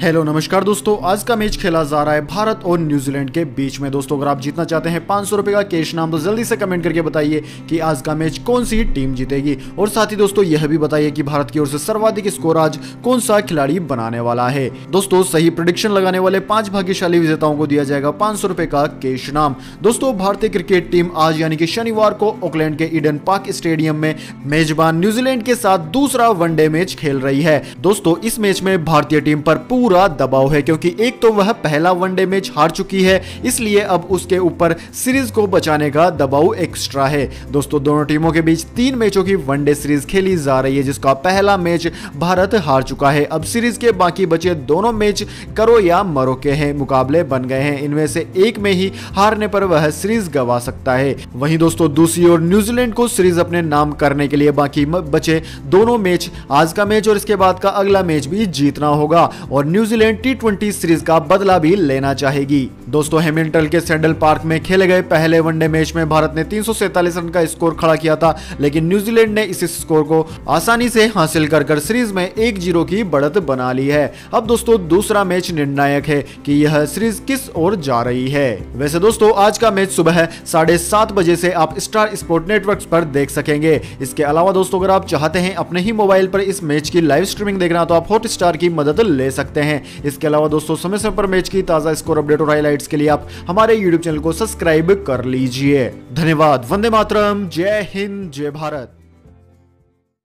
Hello नमस्कार दोस्तों, आज का मैच खेला जा रहा है भारत और न्यूजीलैंड के बीच में। दोस्तों अगर आप जीतना चाहते हैं 500 रुपये का कैश नाम, तो जल्दी से कमेंट करके बताइए कि आज का मैच कौन सी टीम जीतेगी। और साथ ही दोस्तों यह भी बताइए कि भारत की ओर से सर्वाधिक स्कोर आज कौन सा खिलाड़ी बनाने वाला है। दोस्तों सही प्रेडिक्शन लगाने वाले 5 भाग्यशाली विजेताओं को दिया जाएगा 500 रुपये का कैश नाम। दोस्तों भारतीय क्रिकेट टीम आज यानी कि शनिवार को ऑकलैंड के ईडन पार्क स्टेडियम में मेजबान न्यूजीलैंड के साथ दूसरा वनडे मैच खेल रही है। दोस्तों इस मैच में भारतीय टीम पर पूरा दबाव है, क्योंकि एक तो वह पहला वनडे मैच हार चुकी है, इसलिए अब उसके ऊपर सीरीज को बचाने का दबाव एक्स्ट्रा है। दोस्तों दोनों टीमों के बीच 3 मैचों की वनडे सीरीज खेली जा रही है, जिसका पहला मैच भारत हार चुका है। अब सीरीज के बाकी बचे दोनों मैच करो या मरो के हैं मुकाबले बन गए हैं। इनमें से एक में ही हारने पर वह सीरीज गंवा सकता है। वहीं दोस्तों दूसरी ओर न्यूजीलैंड को सीरीज अपने नाम करने के लिए बाकी बचे दोनों मैच, आज का मैच और इसके बाद का अगला मैच भी जीतना होगा और न्यूजीलैंड T20 सीरीज का बदला भी लेना चाहेगी। दोस्तों हेमिंटन के सेंडल पार्क में खेले गए पहले वनडे मैच में भारत ने 347 रन का स्कोर खड़ा किया था, लेकिन न्यूजीलैंड ने इस स्कोर को आसानी से हासिल कर सीरीज में 1-0 की बढ़त बना ली है। अब दोस्तों दूसरा मैच निर्णायक है कि यह सीरीज किस ओर जा रही है। वैसे दोस्तों आज का मैच सुबह 7:30 बजे से आप स्टार स्पोर्ट नेटवर्क पर देख सकेंगे। इसके अलावा दोस्तों अगर आप चाहते हैं अपने ही मोबाइल पर इस मैच की लाइव स्ट्रीमिंग देखना, तो आप हॉटस्टार की मदद ले सकते हैं। इसके अलावा दोस्तों समय समय पर मैच की ताजा स्कोर अपडेट और हाइलाइट्स के लिए आप हमारे YouTube चैनल को सब्सक्राइब कर लीजिए। धन्यवाद। वंदे मातरम, जय हिंद, जय भारत।